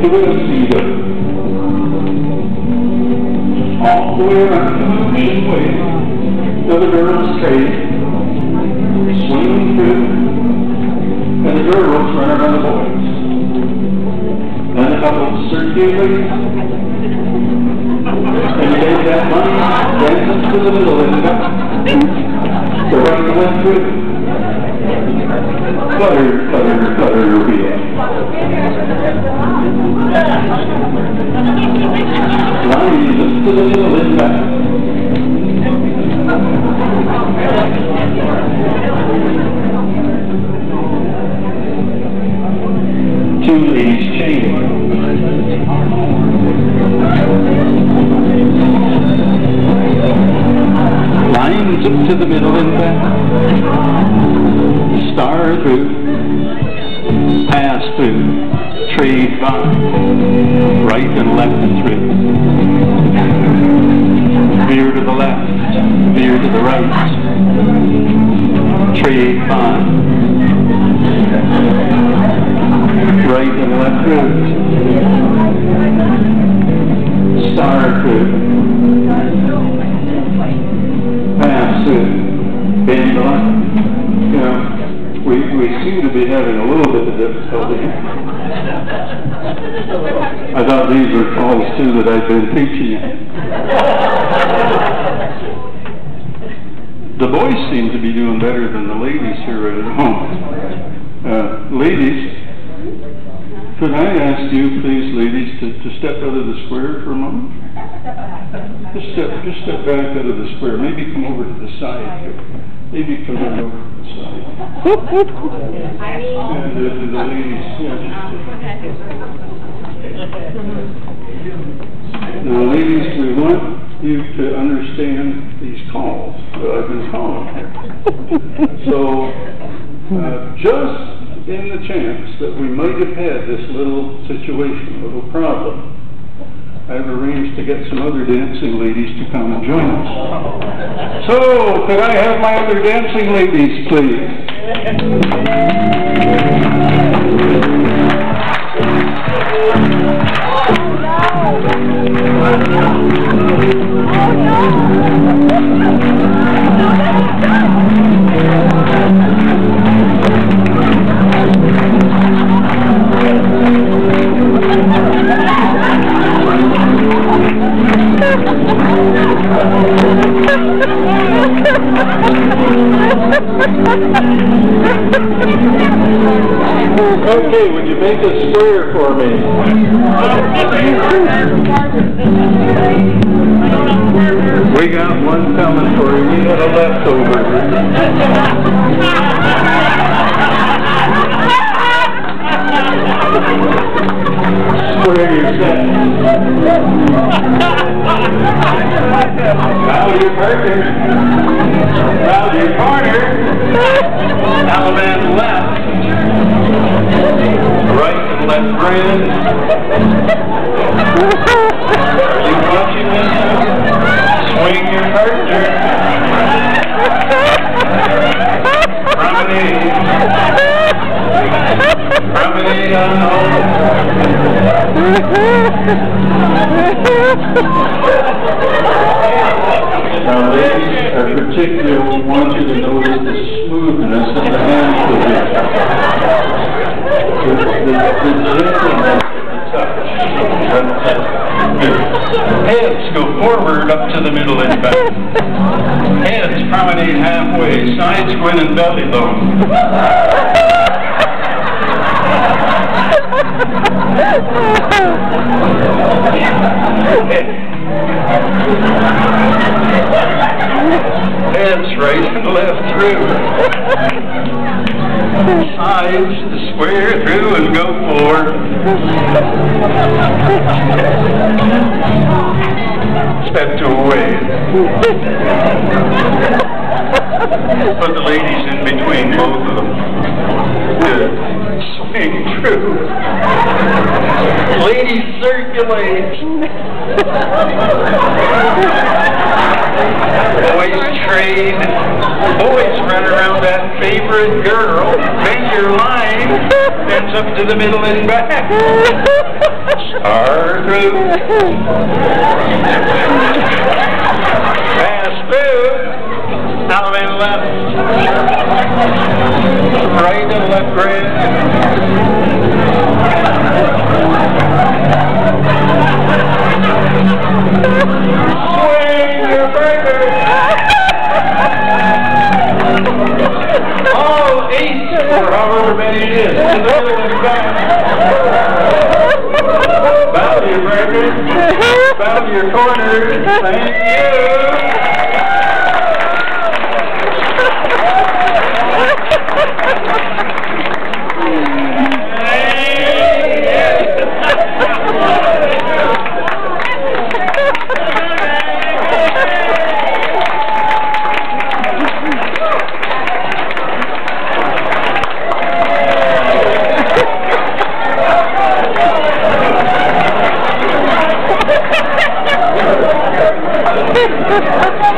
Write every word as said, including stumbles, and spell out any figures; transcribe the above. Oil Cedar. All the way around, this way to the Durham State, swinging through, and the railroads run around the boys. Then a couple of circulators, and you gave that money, dances to the middle, and the running went through. Flutter, flutter, flutter, yeah. Lying to the middle and back. Two ladies chain. Lines up to the middle and back. Star through. Pass through. Trade by, right and left and through. Veer to the left, veer to the right. Trade by, right and left through. Star through. Pass through. Bend the line. You know, we, we seem to be having a little bit of difficulty. I thought these were calls too that I've been teaching you. The boys seem to be doing better than the ladies here at home. Uh, ladies, could I ask you, please, ladies, to, to step out of the square for a moment? Just step, just step back out of the square. Maybe come over to the side here. Maybe come over to the side. And uh, to the ladies, yeah. Now, ladies, we want you to understand these calls that I've been calling here. So, uh, just in the chance that we might have had this little situation, little problem, I've arranged to get some other dancing ladies to come and join us. So, could I have my other dancing ladies, please? Okay, would you make a square for me? We got one coming for you. We had a leftover. Square yourself. Now you're perfect. Now your corner, Taliban left, right and left brand. Are you watching this? Swing your partner. Promenade. Promenade on home. Now ladies, I particularly want you to notice the smoothness of the hand position. The, the, the gentleness of the touch. Heads go forward up to the middle and back. Heads promenade halfway, side squint and belly low. Heads right and left through. Sides square through and go forward. Step to a wave. Put the ladies in between both of them. Good. Swing through. Ladies circulate. Boys trade, boys run around that favorite girl, make your line, that's up to the middle and back. Starving. Fast food. Out and left. Right and left grid. Swing your breaker. All eight or however many it is. Another one's back. Bow to your breakers, bow to your corners, thank you! Ha, ha, ha.